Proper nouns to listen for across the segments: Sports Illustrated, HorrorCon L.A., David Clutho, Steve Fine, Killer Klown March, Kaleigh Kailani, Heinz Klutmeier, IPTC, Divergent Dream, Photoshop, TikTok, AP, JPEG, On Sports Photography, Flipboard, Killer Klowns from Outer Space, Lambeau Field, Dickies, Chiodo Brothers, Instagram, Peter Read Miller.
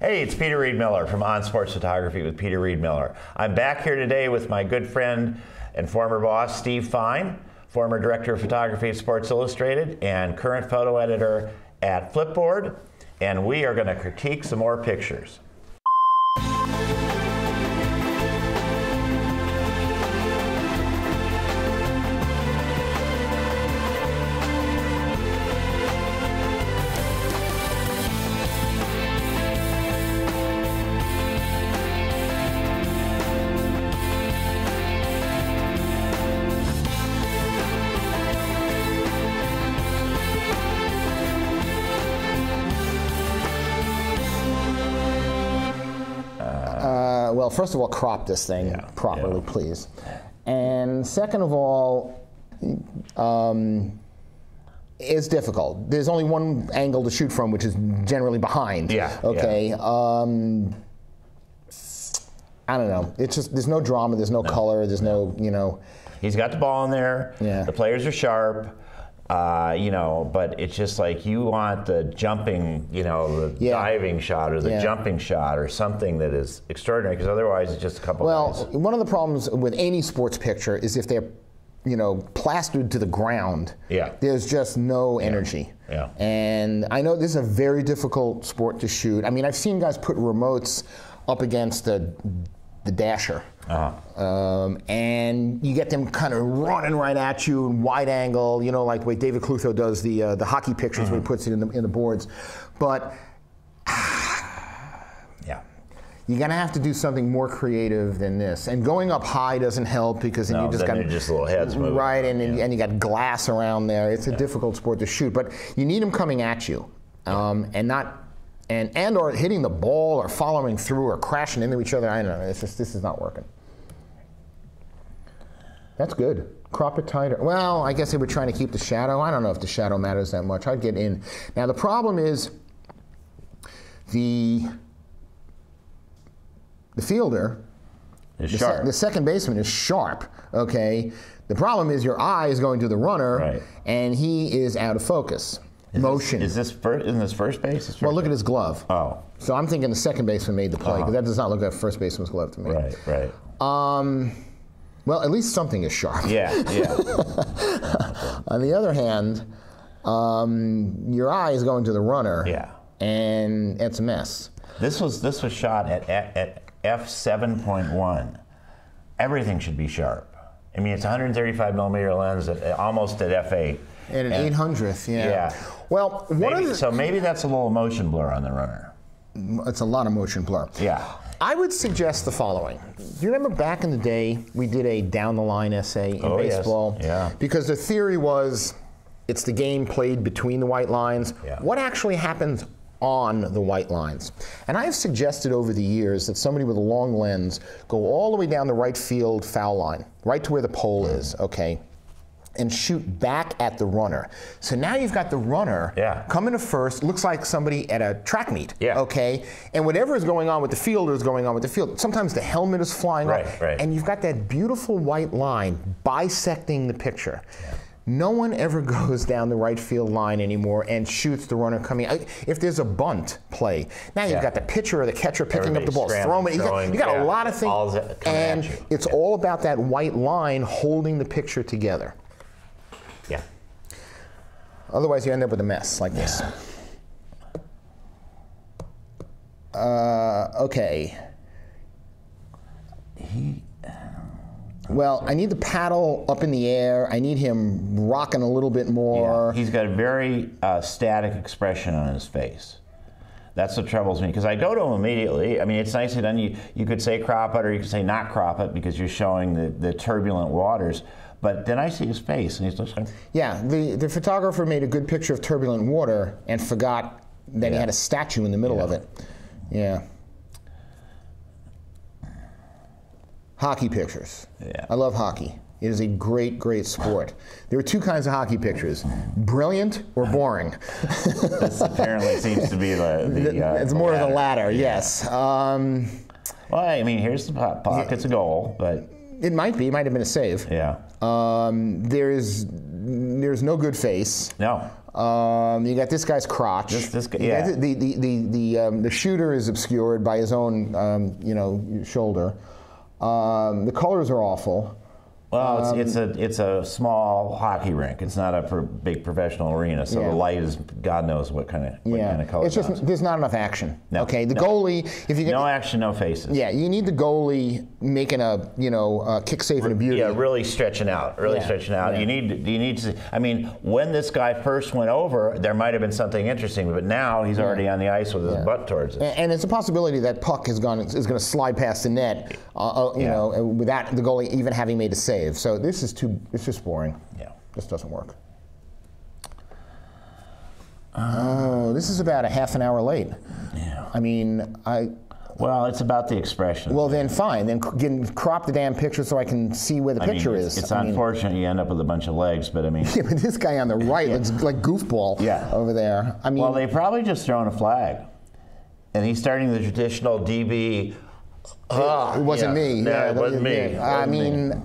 Hey, it's Peter Read Miller from On Sports Photography with Peter Read Miller. I'm back here today with my good friend and former boss, Steve Fine, former director of photography at Sports Illustrated and current photo editor at Flipboard, and we are going to critique some more pictures. Well, first of all, crop this thing properly, please. And second of all, it's difficult. There's only one angle to shoot from, which is generally behind. Yeah. Okay. Yeah. I don't know. It's just there's no drama. There's no color. There's no He's got the ball in there. Yeah. The players are sharp. But it's just like you want the jumping, the diving shot or the jumping shot or something that is extraordinary, because otherwise it's just a couple of guys. One of the problems with any sports picture is if they're, plastered to the ground, there's just no energy. Yeah. And I know this is a very difficult sport to shoot. I mean, I've seen guys put remotes up against the dasher. Uh-huh. And you get them kind of running right at you in wide angle, like way David Clutho does the hockey pictures when he puts it in the boards. But you're gonna have to do something more creative than this. And going up high doesn't help, because then you just little heads moving. Right, and you got glass around there. It's a difficult sport to shoot, but you need them coming at you, and not. And or hitting the ball or following through or crashing into each other. I don't know. It's just, this is not working. That's good. Crop it tighter. Well, I guess they were trying to keep the shadow. I don't know if the shadow matters that much. I'd get in. Now, the problem is the fielder, the second baseman, is sharp, okay? The problem is your eye is going to the runner, and he is out of focus. Isn't this first base? Well, look at his glove. Oh. So I'm thinking the second baseman made the play, because that does not look like first baseman's glove to me. Right, right. Well, at least something is sharp. Yeah. On the other hand, your eye is going to the runner. Yeah. And it's a mess. This was shot at f/7.1. Everything should be sharp. I mean, it's 135 millimeter lens, almost at f/8. At an 800th, Well, maybe that's a little motion blur on the runner. It's a lot of motion blur. Yeah. I would suggest the following. Do you remember back in the day we did a down the line essay in baseball? Yes. Yeah. Because the theory was it's the game played between the white lines. Yeah. What actually happens on the white lines? And I have suggested over the years that somebody with a long lens go all the way down the right field foul line, right to where the pole is, okay? And shoot back at the runner. So now you've got the runner coming to first, looks like somebody at a track meet, okay? And whatever is going on with the fielder is going on with the field. Sometimes the helmet is flying up, and you've got that beautiful white line bisecting the picture. Yeah. No one ever goes down the right field line anymore and shoots the runner coming. If there's a bunt play, now you've got the pitcher or the catcher picking up the ball, throwing it. You got a lot of things, and it's all about that white line holding the picture together. Yeah. Otherwise, you end up with a mess like this. Okay. Well, I need the paddle up in the air. I need him rocking a little bit more. Yeah. He's got a very static expression on his face. That's what troubles me, because I go to him immediately. I mean, it's nicely done. You could say crop it, or you could say not crop it, because you're showing the turbulent waters. But then I see his face, and he's just like... Yeah, the photographer made a good picture of turbulent water and forgot that he had a statue in the middle of it. Yeah. Hockey pictures. Yeah. I love hockey. It is a great, great sport. There are two kinds of hockey pictures: brilliant or boring. This apparently seems to be it's more of the latter, yes. Well, I mean, here's the pocket's a goal, but... It might be. It might have been a save. Yeah. There's no good face. No. You got this guy's crotch. This guy, yeah. The shooter is obscured by his own shoulder. The colors are awful. Well, it's a small hockey rink. It's not a big professional arena, so the light is God knows what kind of color. It's just there's not enough action. No. Okay, the goalie. If you get no action, no faces. Yeah, you need the goalie making a kick save and a beauty. Yeah, really stretching out, stretching out. Yeah. You need to. I mean, when this guy first went over, there might have been something interesting, but now he's already on the ice with his butt towards it. And it's a possibility that puck is going to slide past the net, without the goalie even having made a save. So this is it's just boring. Yeah. This doesn't work. Oh, this is about a half an hour late. Yeah. I mean, well, it's about the expression. Well, then fine. Then crop the damn picture so I can see where the picture is. It's unfortunate you end up with a bunch of legs, but I mean. Yeah, but this guy on the right looks like goofball over there. I mean. Well, they probably just thrown a flag. And he's starting the traditional DB. It wasn't me. No, it wasn't me. I mean.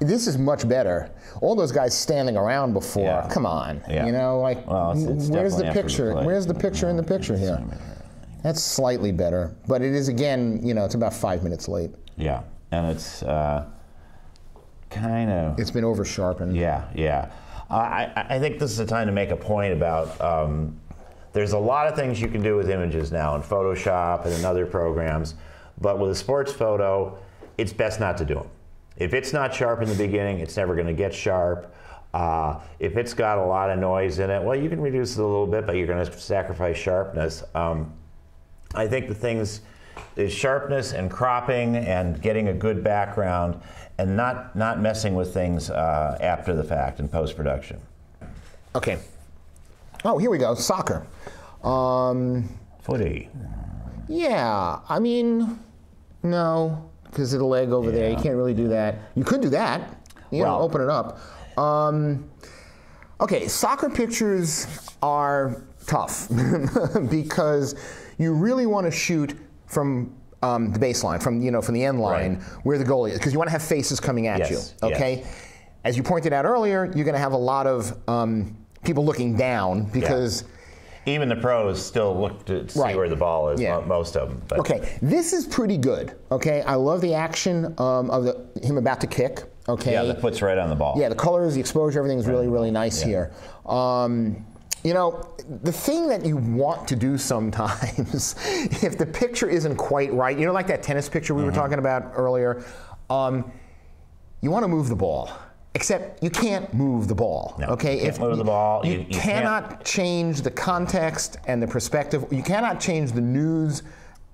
This is much better. All those guys standing around before. Yeah. Come on, you know, like where's the picture? Where's the picture in the picture here? That's slightly better, but it is again, it's about 5 minutes late. Yeah, and it's kind of. It's been over sharpened. Yeah, yeah. I think this is a time to make a point about. There's a lot of things you can do with images now in Photoshop and in other programs, but with a sports photo, it's best not to do them. If it's not sharp in the beginning, it's never going to get sharp. If it's got a lot of noise in it, well, you can reduce it a little bit, but you're going to sacrifice sharpness. I think the things is sharpness and cropping and getting a good background and not messing with things after the fact in post-production. Okay. Oh, here we go. Soccer. Footy. Yeah. I mean, no. Because of the leg over there, you can't really do that. You could do that, open it up. Okay, soccer pictures are tough because you really want to shoot from the baseline, from the end line where the goalie is, because you want to have faces coming at you. Okay, as you pointed out earlier, you're going to have a lot of people looking down because. Yeah. Even the pros still look to see where the ball is, most of them. But. Okay, this is pretty good, okay? I love the action of him about to kick, okay? Yeah, the foot's right on the ball. Yeah, the colors, the exposure, everything's really, really nice here. The thing that you want to do sometimes, if the picture isn't quite right, like that tennis picture we were talking about earlier, you want to move the ball. Except you can't move the ball. No, okay, you can't move the ball. You cannot change the context and the perspective. You cannot change the news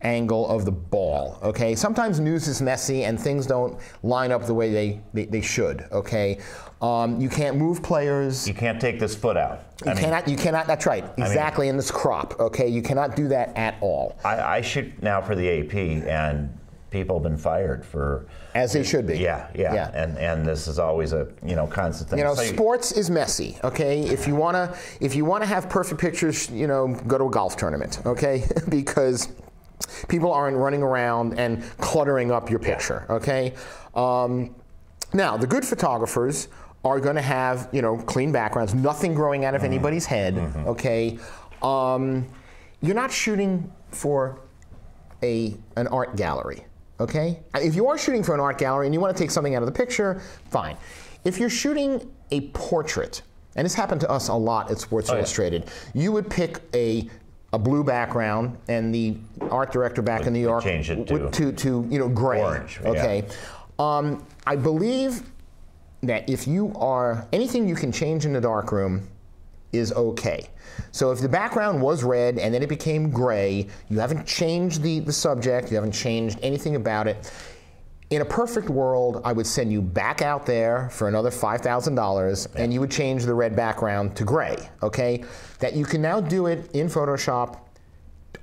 angle of the ball. Okay, sometimes news is messy and things don't line up the way they should. Okay, you can't move players. You can't take this foot out. You cannot. That's right. Exactly. In this crop. Okay, you cannot do that at all. I shoot now for the AP and. People have been fired for as they should be. Yeah. And this is always a constant thing. So sports is messy. Okay, if you wanna have perfect pictures, go to a golf tournament. Okay, because people aren't running around and cluttering up your picture. Okay, now the good photographers are going to have clean backgrounds, nothing growing out of anybody's head. Okay, you're not shooting for an art gallery. Okay? If you are shooting for an art gallery and you want to take something out of the picture, fine. If you're shooting a portrait, and this happened to us a lot at Sports Illustrated, you would pick a blue background, and the art director back in New York would change it to gray. Orange. Okay. Yeah. I believe that if you are anything you can change in the darkroom is okay. So if the background was red and then it became gray, you haven't changed the subject, you haven't changed anything about it. In a perfect world, I would send you back out there for another $5,000 and you would change the red background to gray, okay? That you can now do it in Photoshop,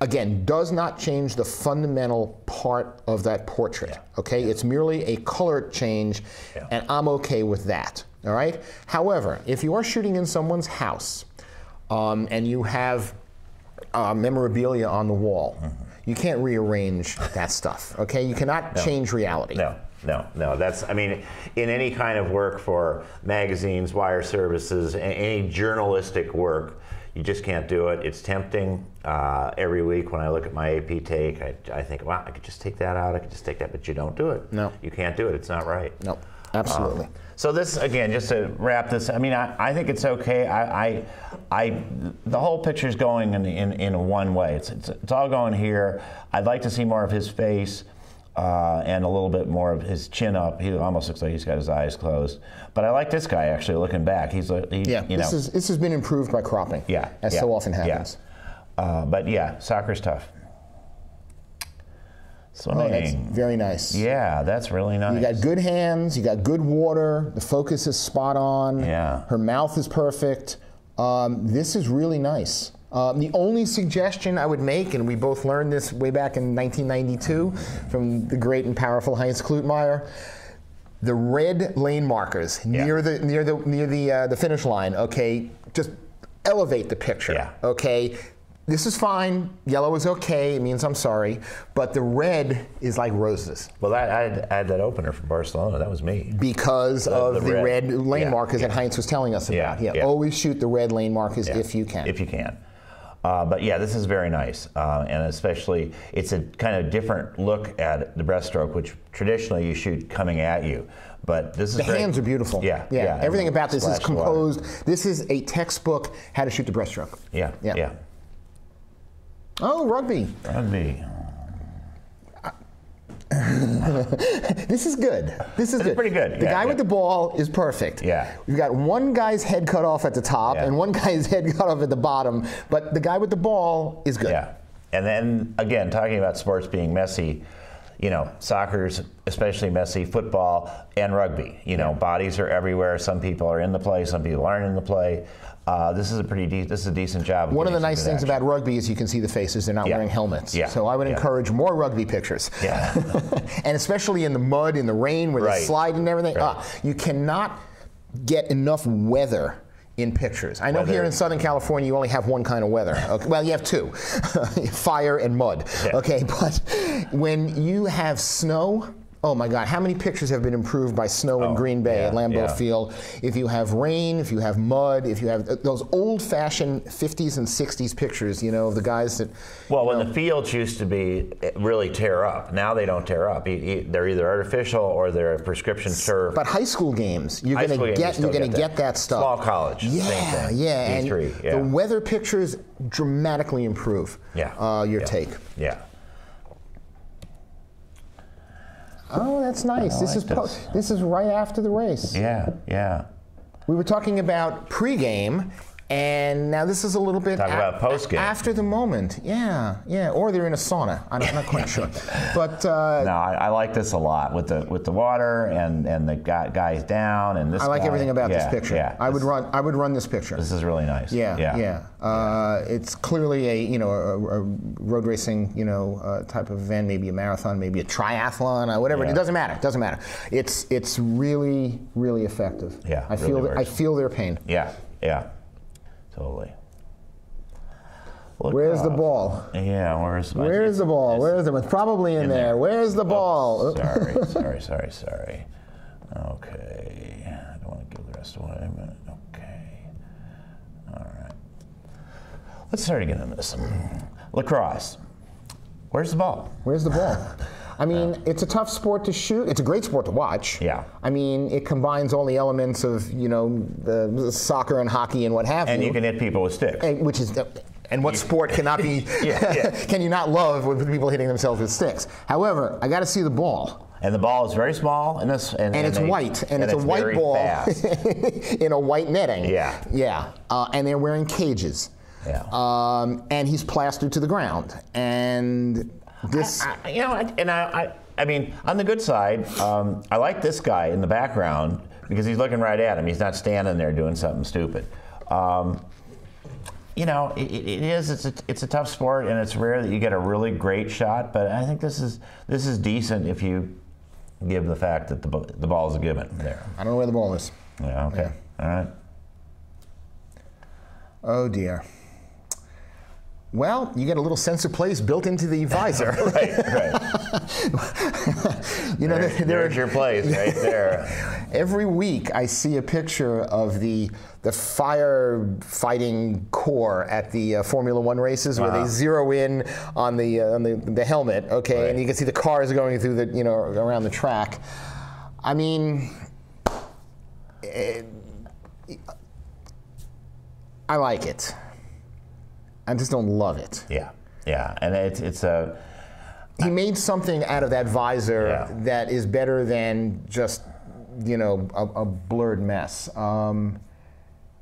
again, does not change the fundamental part of that portrait, okay? It's merely a color change and I'm okay with that, all right? However, if you are shooting in someone's house, and you have memorabilia on the wall. Mm-hmm. You can't rearrange that stuff, okay? You cannot change reality. No. That's, I mean, in any kind of work for magazines, wire services, any journalistic work, you just can't do it. It's tempting. Every week when I look at my AP take, I think, wow, I could just take that out. I could just take that, but you don't do it. No. You can't do it. It's not right. No, absolutely. So this, again, just to wrap this, I mean, I think it's okay. The whole picture's going in one way. It's all going here. I'd like to see more of his face. And a little bit more of his chin up. He almost looks like he's got his eyes closed. But I like this guy actually. Looking back, this has been improved by cropping. Yeah, as so often happens. Yeah. But yeah, soccer's tough. Swimming. Oh, that's very nice. Yeah, that's really nice. You got good hands. You got good water. The focus is spot on. Yeah. Her mouth is perfect. This is really nice. The only suggestion I would make, and we both learned this way back in 1992 from the great and powerful Heinz Klutmeier, the red lane markers near the finish line. Okay, just elevate the picture. Yeah. Okay, this is fine. Yellow is okay. It means I'm sorry, but the red is like roses. Well, I had that opener from Barcelona. That was me because of the red lane markers that Heinz was telling us about. Yeah, always shoot the red lane markers if you can. If you can. But yeah, this is very nice, and especially it's a kind of different look at the breaststroke, which traditionally you shoot coming at you. But this is the hands are beautiful. Yeah. Everything about this is composed. Water. This is a textbook how to shoot the breaststroke. Yeah. Oh, rugby. This is good. This is pretty good. The guy with the ball is perfect. Yeah. We've got one guy's head cut off at the top and one guy's head cut off at the bottom, but the guy with the ball is good. Yeah. And then, again, talking about sports being messy, you know, soccer's especially messy, football and rugby. You know, bodies are everywhere. Some people are in the play, some people aren't in the play. This is a decent job. One of the nice things about rugby is you can see the faces. They're not wearing helmets. Yeah. So I would encourage more rugby pictures. Yeah. And especially in the mud, in the rain, where they slide and everything. Right. You cannot get enough weather in pictures. I know here in Southern California you only have one kind of weather. Okay. Well, you have two. Fire and mud. Yeah. Okay, but when you have snow, oh my God, how many pictures have been improved by snow in Green Bay at Lambeau Field? If you have rain, if you have mud, if you have those old-fashioned 50s and 60s pictures, you know, of the guys that... Well, when the fields used to be really tear up. Now they don't tear up. They're either artificial or they're a prescription turf. But high school games, you're going to get that stuff. Small college, same thing. Yeah, D3, and the weather pictures dramatically improve your take. Yeah. Oh, that's nice. This is right after the race. Yeah. We were talking about pregame, and now this is a little bit about postgame. After the moment. Yeah. Or they're in a sauna. I'm not quite sure. But no, I like this a lot with the water and the guys down and this. I like everything about this picture. Yeah, I would run this picture. This is really nice. Yeah. It's clearly a road racing type of event, maybe a marathon, maybe a triathlon, whatever. Yeah. It doesn't matter. It's really, really effective. Yeah, I feel their pain. Yeah, totally. Look, where's the ball? Yeah, where's the ball? Where's the ball? It's probably in there. Where's the ball? Sorry. Okay, I don't want to give the rest away. Okay, all right. Let's start again on this. Lacrosse. Where's the ball? I mean, it's a tough sport to shoot. It's a great sport to watch. Yeah. I mean, it combines all the elements of, the soccer and hockey and what have you. And you can hit people with sticks. And what sport cannot be, can you not love with people hitting themselves with sticks? However, I got to see the ball. And the ball is very small, and it's white ball in a white netting. Yeah. And they're wearing cages. Yeah. And he's plastered to the ground. And this, I mean, on the good side, I like this guy in the background because he's looking right at him. He's not standing there doing something stupid. It's a tough sport, and it's rare that you get a really great shot. But I think this is decent if you give the fact that the ball is a given there. I don't know where the ball is. Yeah. Okay. Yeah. All right. Oh dear. Well, you get a little sense of place built into the visor. Right, right. You know, there's your place right there. Every week I see a picture of the firefighting corps at the Formula One races where they zero in on the helmet, okay, and you can see the cars going through the, you know, around the track. I mean, I like it. I just don't love it. Yeah, yeah, and it's a... He made something out of that visor that is better than just, you know, a blurred mess.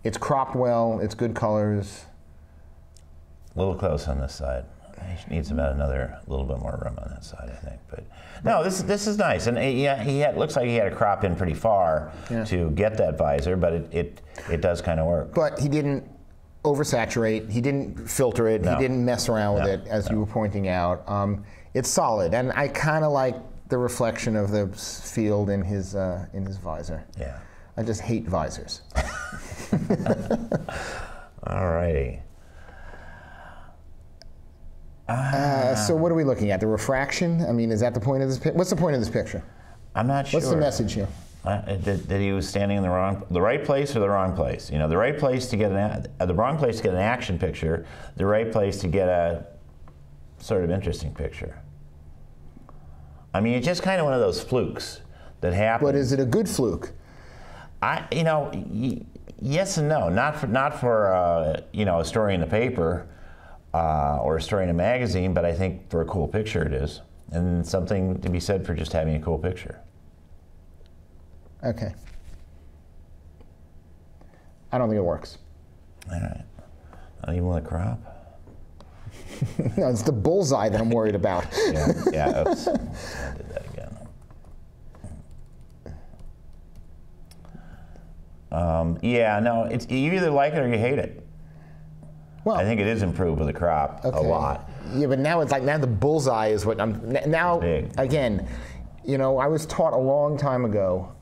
It's cropped well, it's good colors. A little close on this side. He needs about another little bit more room on that side, I think. But no, this is nice, and he looks like he had to crop in pretty far to get that visor, but it does kind of work. But he didn't oversaturate. He didn't filter it. No. He didn't mess around with it, as you were pointing out. It's solid, and I kind of like the reflection of the field in his visor. Yeah, I just hate visors. All righty. So what are we looking at? The refraction? I mean, is that the point of this? What's the point of this picture? I'm not sure. What's the message here? That he was standing in the right place or the wrong place. You know, the right place to get the wrong place to get an action picture, the right place to get a sort of interesting picture. I mean, it's just kind of one of those flukes that happen. But is it a good fluke? You know, yes and no. Not for you know, a story in the paper or a story in a magazine, but I think for a cool picture it is, and something to be said for just having a cool picture. Okay. I don't think it works. All right. Not even with a crop? No, it's the bullseye that I'm worried about. yeah, oops. I did that again. Yeah, no, you either like it or you hate it. Well, I think it is improved with a crop a lot. Yeah, but now it's like, now the bullseye is what I'm, now, again, you know, I was taught a long time ago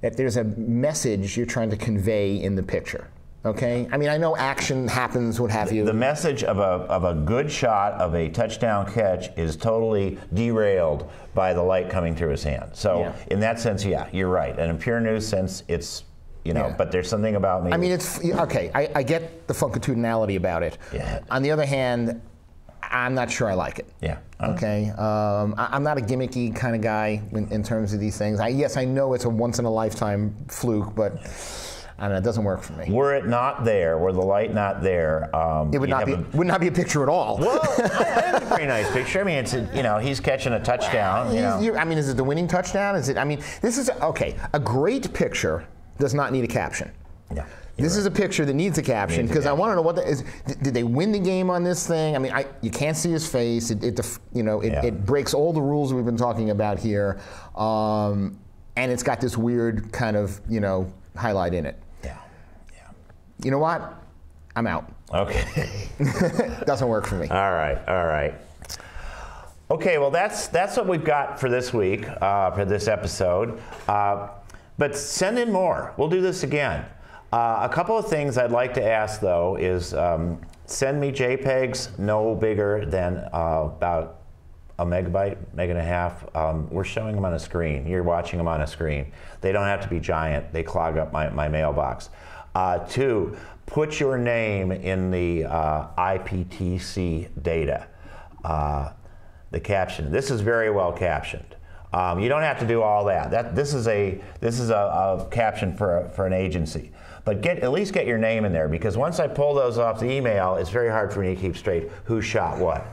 that there's a message you're trying to convey in the picture, okay? I mean, I know action happens, what have you. The message of a good shot of a touchdown catch is totally derailed by the light coming through his hand. So in that sense, yeah, you're right. And in pure news sense, it's, you know, but there's something about me. I mean, it's, okay, I get the funkitudinality about it. Yeah. On the other hand, I'm not sure I like it. Yeah. Okay. I'm not a gimmicky kind of guy in terms of these things. Yes, I know it's a once-in-a-lifetime fluke, but I don't know, it doesn't work for me. Were it not there, were the light not there, it would not be a picture at all. Well, it's a pretty nice picture. I mean, it's you know, he's catching a touchdown. Well, you know. I mean, is it the winning touchdown? Is it? I mean, this is okay. A great picture does not need a caption. Yeah. This is a picture that needs a caption because I want to know what did they win the game on this thing? I mean, you can't see his face. It breaks all the rules we've been talking about here, and it's got this weird kind of highlight in it. Yeah, yeah. You know what? I'm out. Okay. Doesn't work for me. All right, all right. Okay, well that's what we've got for this week for this episode. But send in more. We'll do this again. A couple of things I'd like to ask, though, is send me JPEGs no bigger than about a megabyte, meg and a half. We're showing them on a screen. You're watching them on a screen. They don't have to be giant. They clog up my mailbox. 2, put your name in the IPTC data. The caption. This is very well captioned. You don't have to do all that. This is a caption for an agency. But at least get your name in there, because once I pull those off the email, it's very hard for me to keep straight who shot what.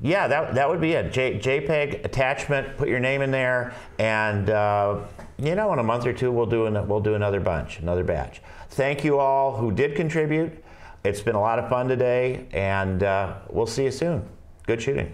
Yeah, that would be it. JPEG attachment, put your name in there, and you know, in a month or two we'll do another batch. Thank you all who did contribute. It's been a lot of fun today, and we'll see you soon. Good shooting.